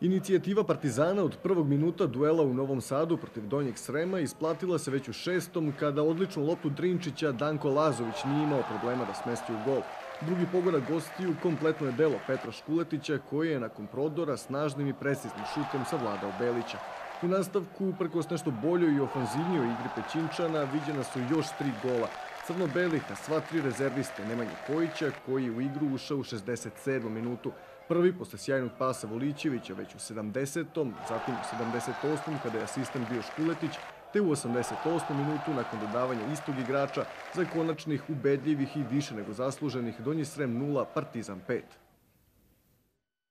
Inicijativa Partizana od prvog minuta duela u Novom Sadu protiv Donjeg Srema isplatila se već u šestom, kada odličnu loptu Trinčića Danko Lazović nije imao problema da smesti u gol. Drugi pogodak gostiju kompletno je delo Petra Škuletića, koji je nakon prodora snažnim i preciznim šutom savladao Belića. U nastavku, uprkos nešto boljoj i ofanzivnijoj igri Pećinčana, viđena su još tri gola crno-belih, a sva tri rezerviste Nemanje Kojića, koji je u igru ušao u 67. minutu. Prvi posle sjajnog pasa Voličevića već u 70. zatim u 78. kada je asistent bio Škuletić, te u 88. minutu nakon dodavanja istog igrača za konačnih ubedljivih i više nego zasluženih Donji Srem 0, Partizan 5.